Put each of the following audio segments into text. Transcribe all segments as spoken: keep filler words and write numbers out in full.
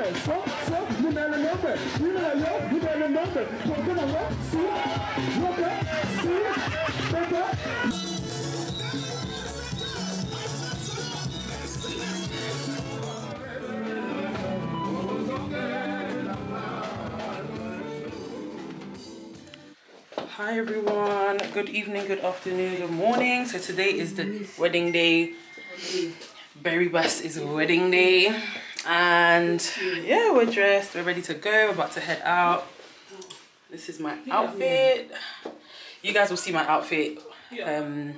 number. So, so, you better number. You better, you better number. Walk on up, see, walk up, see, back up. Hi everyone, good evening, good afternoon, good morning. So today is the wedding day. Bery Bass is a wedding day, and yeah, we're dressed, we're ready to go, we're about to head out. This is my outfit. You guys will see my outfit um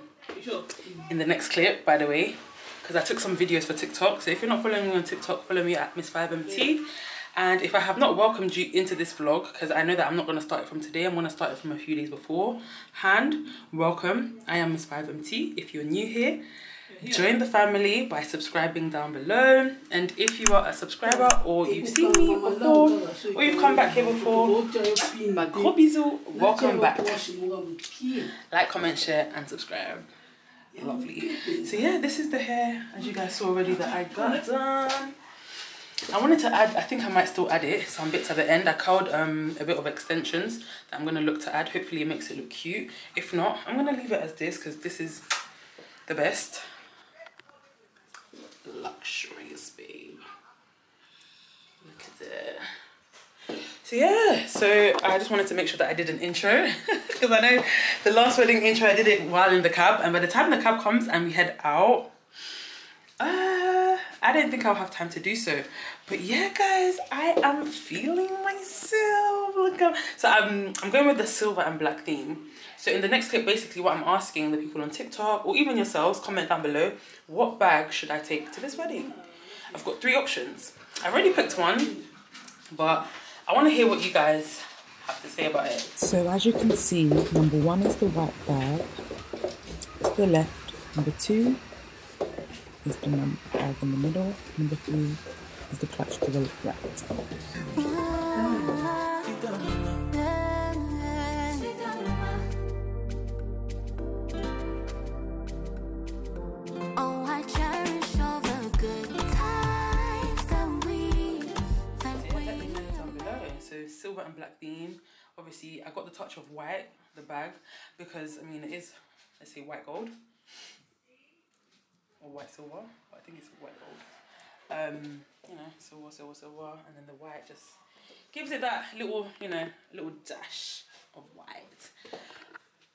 in the next clip, by the way, because I took some videos for TikTok. So if you're not following me on TikTok, follow me at miss five M T. And if I have not welcomed you into this vlog, because I know that I'm not going to start it from today, I'm going to start it from a few days beforehand, welcome. I am miss five M T. If you're new here, join the family by subscribing down below. And if you are a subscriber, or you've seen me before, or you've come back here before, welcome back. Like, comment, share and subscribe. Lovely. So yeah, this is the hair, as you guys saw already, that I got done. I wanted to add, I think I might still add it, some bits at the end. I curled um, a bit of extensions that I'm going to look to add. Hopefully it makes it look cute. If not, I'm going to leave it as this, because this is the best. Luxurious, babe. Look at that. So yeah, so I just wanted to make sure that I did an intro, because I know the last wedding intro I did it while in the cab, and by the time the cab comes and we head out, uh I don't think I'll have time to do so. But yeah guys, I am feeling myself. Look up. So I'm, I'm going with the silver and black theme. So in the next clip, basically what I'm asking the people on TikTok, or even yourselves, comment down below, what bag should I take to this wedding? I've got three options. I've already picked one, but I want to hear what you guys have to say about it. So as you can see, number one is the white bag. To the left, number two is the number bag in the middle, number three is the clutch to the right. Silver and black theme. Obviously I got the touch of white, the bag, because I mean it is, let's say, white gold or white silver, but I think it's white gold. Um you know, silver, silver, silver, and then the white just gives it that little, you know, little dash of white.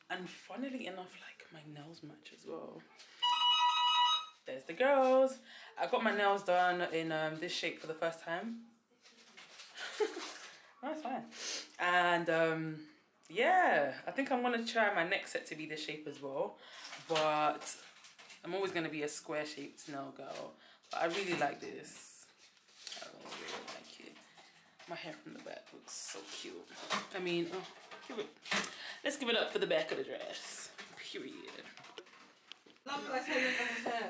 And funnily enough, like, my nails match as well. There's the girls. I got my nails done in um this shape for the first time. That's fine. And um yeah, I think I'm gonna try my next set to be this shape as well, but I'm always gonna be a square shaped nail girl. But I really like this. I really, really like it. My hair from the back looks so cute. I mean, oh, give it. Let's give it up for the back of the dress. Period.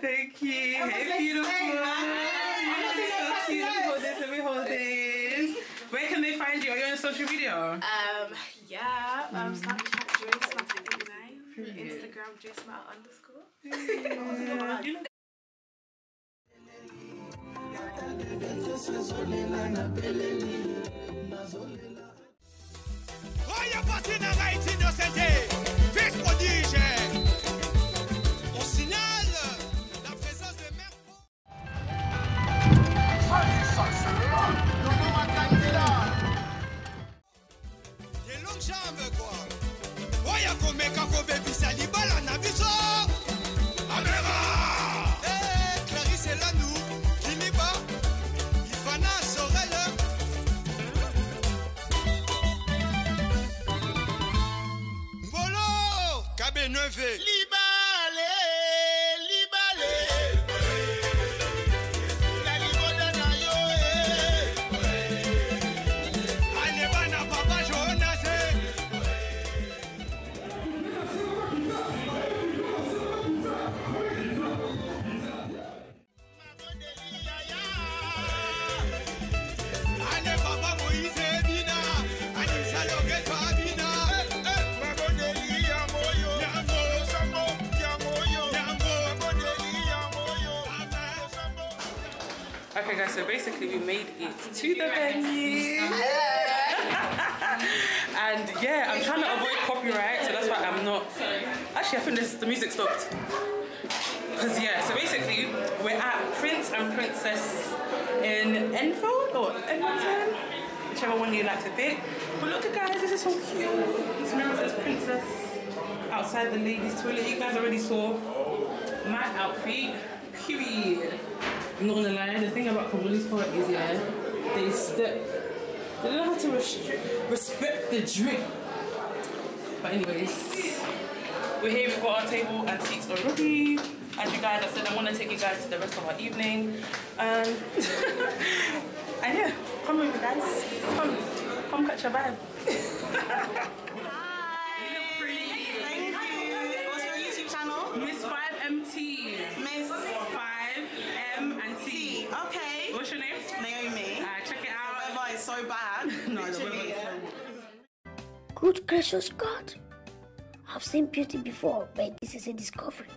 Thank you. Hey, beautiful. You're so cute. Let me hold this. Where can they find you? Are you on social media? Um, yeah, um, Snapchat, Joyce nine eight nine, Instagram, JoyceMatter underscore. Why you putting a light in your city? Face for D J. Okay guys, so basically we made it to the venue. And yeah, I'm trying to avoid copyright, so that's why I'm not... Actually, I think this, the music stopped. Because yeah, so basically we're at Prince and Princess in Enfold or M one ten, whichever one you like to pick. But look guys, this is so cute. This mirror says Princess outside the ladies' toilet. You guys already saw my outfit, period. I'm not gonna lie, the thing about Congolese part is yeah, they step, they don't know how to restrict, respect the drink. But anyways, we're here, we've got our table and seats already. As you guys, I said I want to take you guys to the rest of our evening. Um, and yeah, come with me guys, come, come catch a vibe. You look pretty. Thank you. What's your YouTube channel? miss five M T. miss five M T. Okay. What's your name? Naomi. Alright, check it out. However, it's so bad. No, the weather is so bad. Good gracious God. I've seen beauty before, but this is a discovery.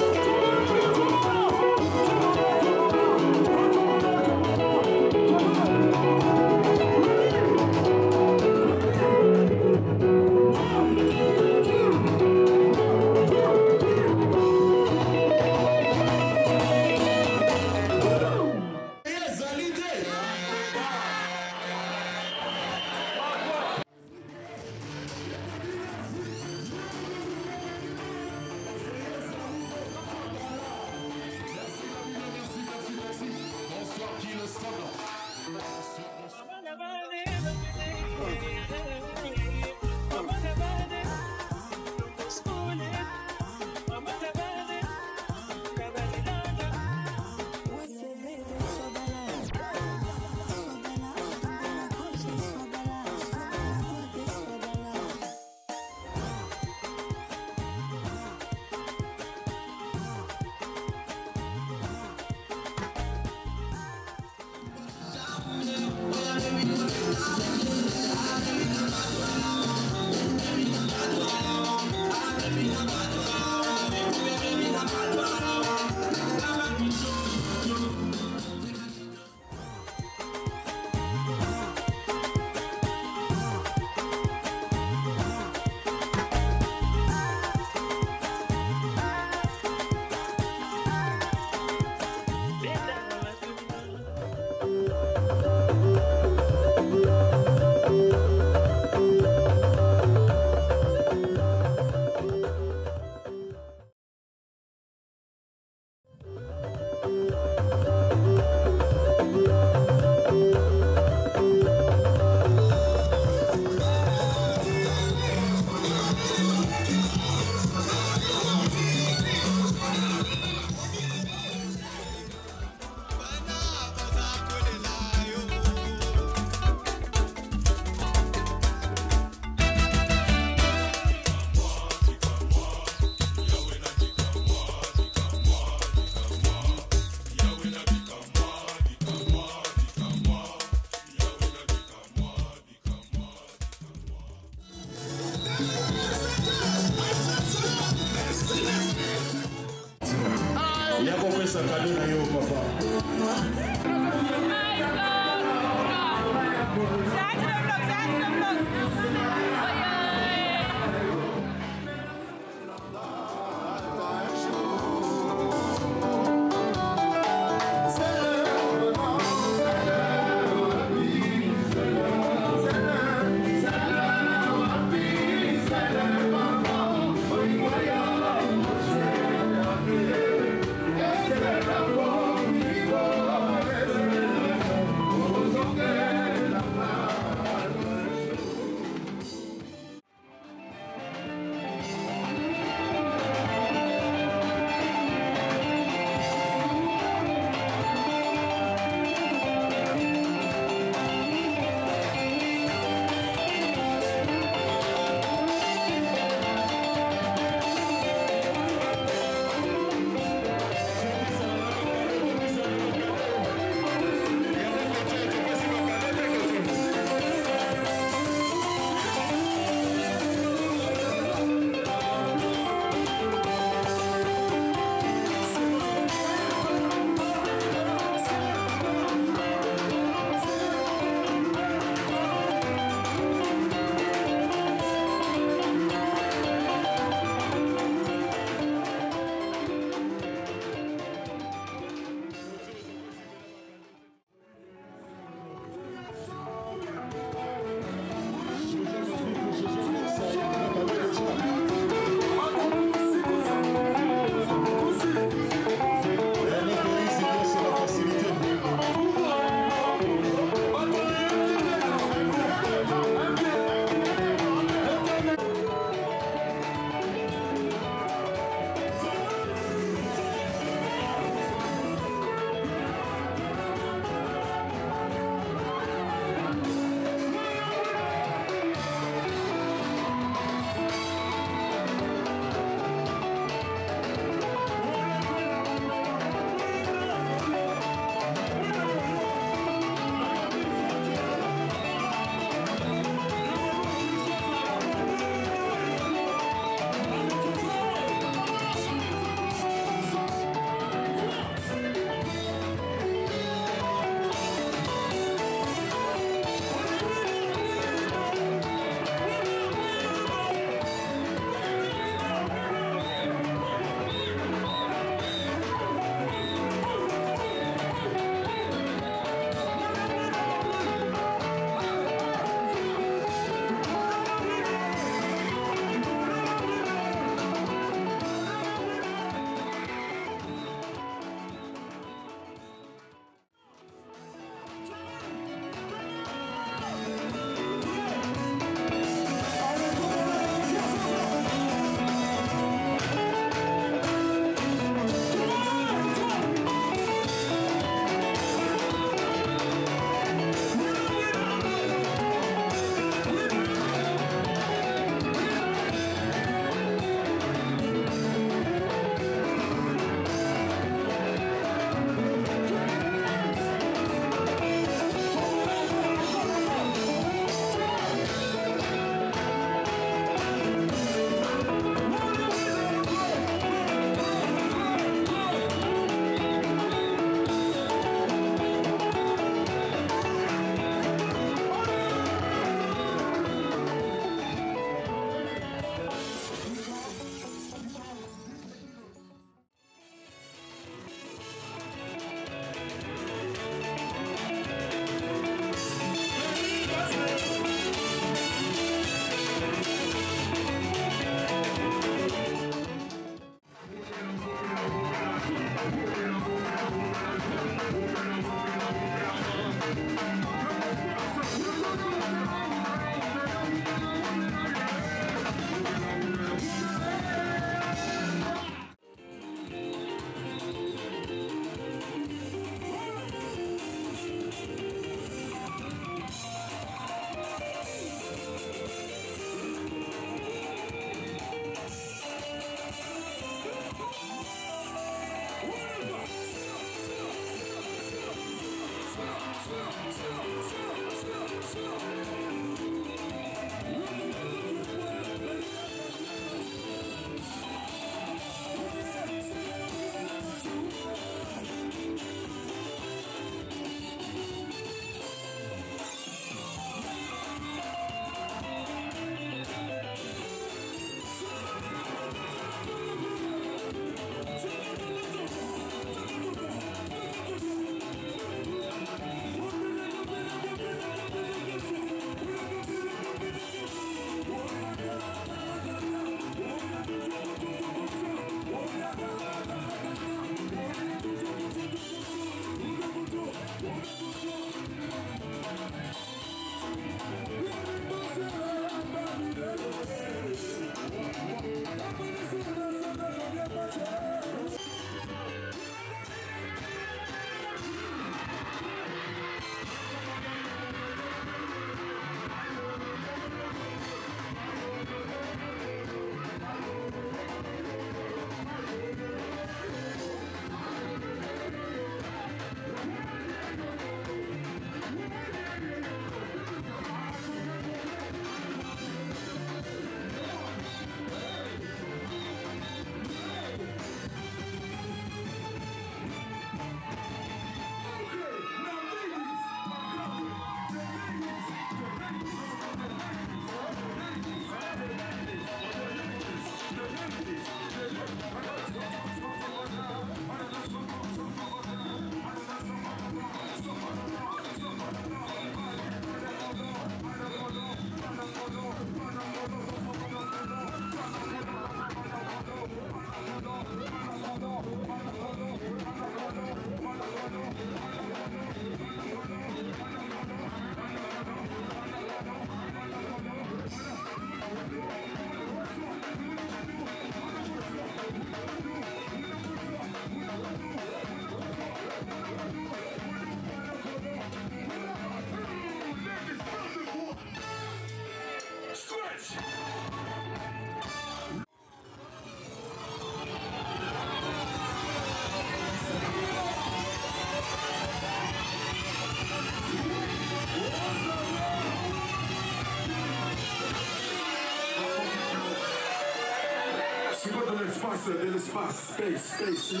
De l'espace, space, space.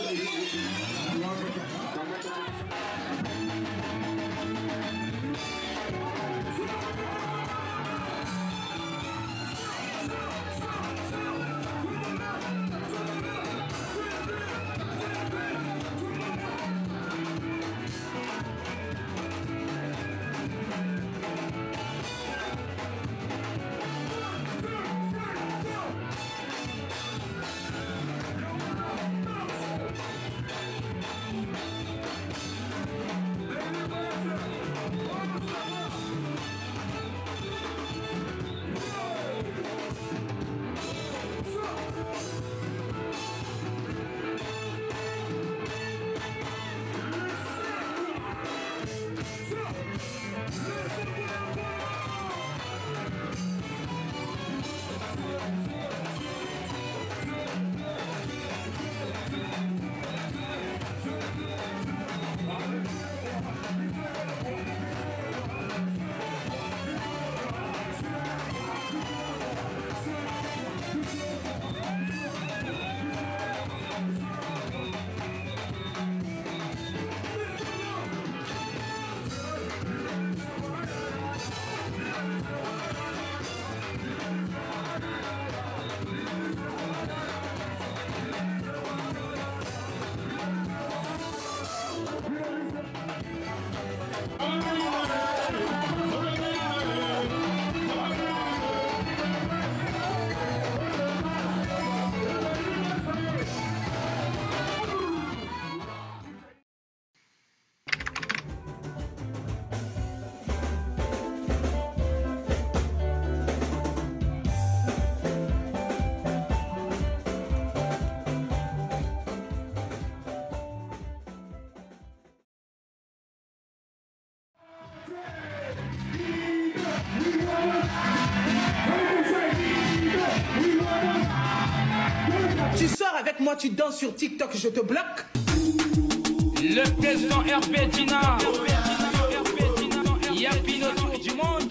Tu sors avec moi, tu danses sur TikTok, je te bloque. Le président Hervé Dina. qui happine autour du monde.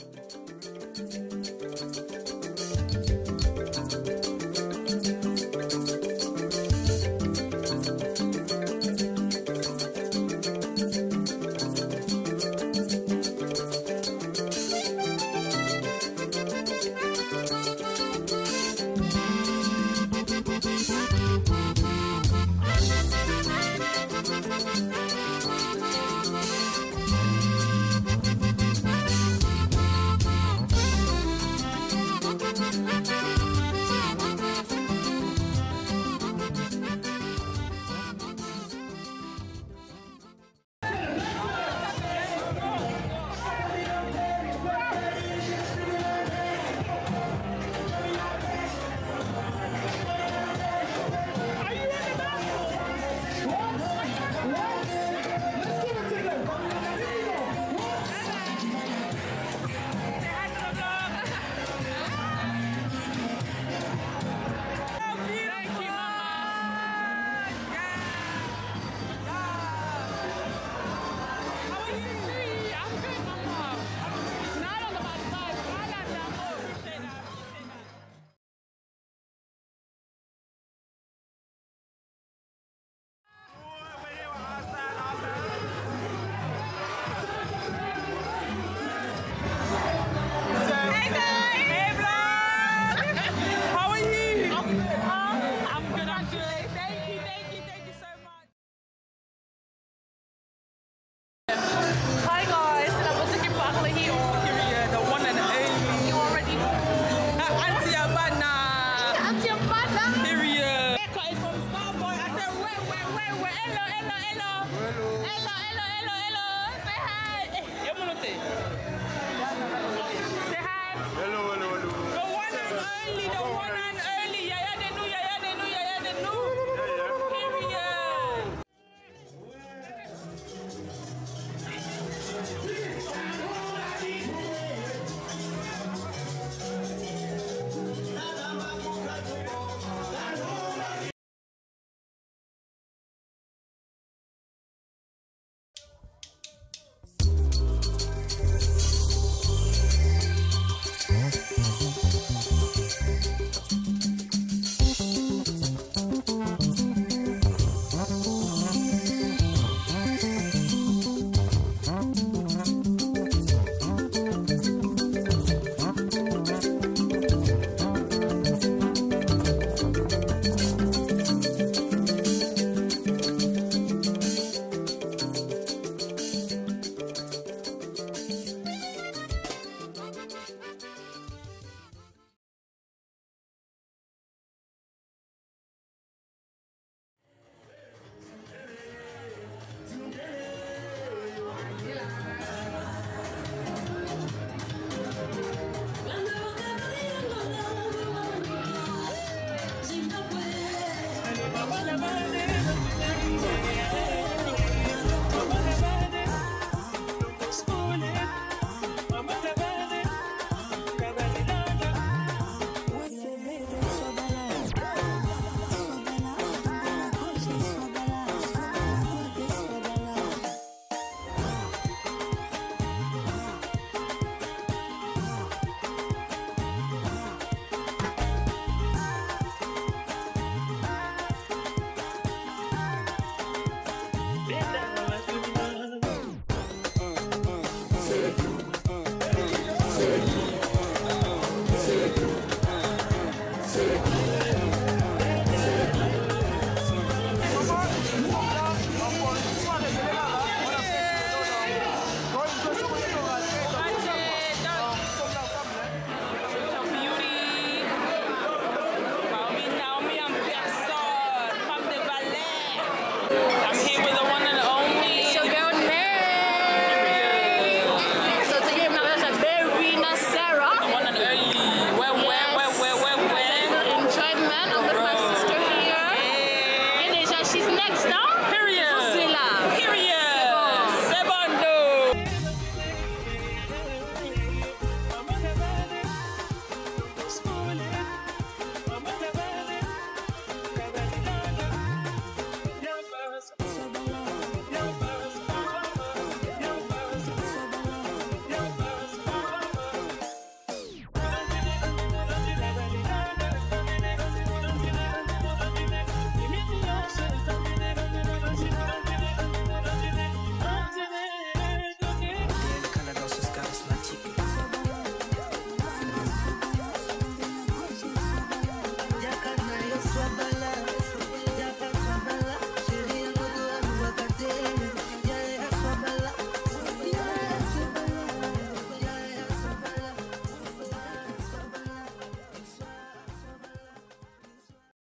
We'll be right back. hello, hello, hello. Hello. Hello, hello, hello, hello. Say hi. Say hi. Hello, hello, hello. The one and only, the one and only.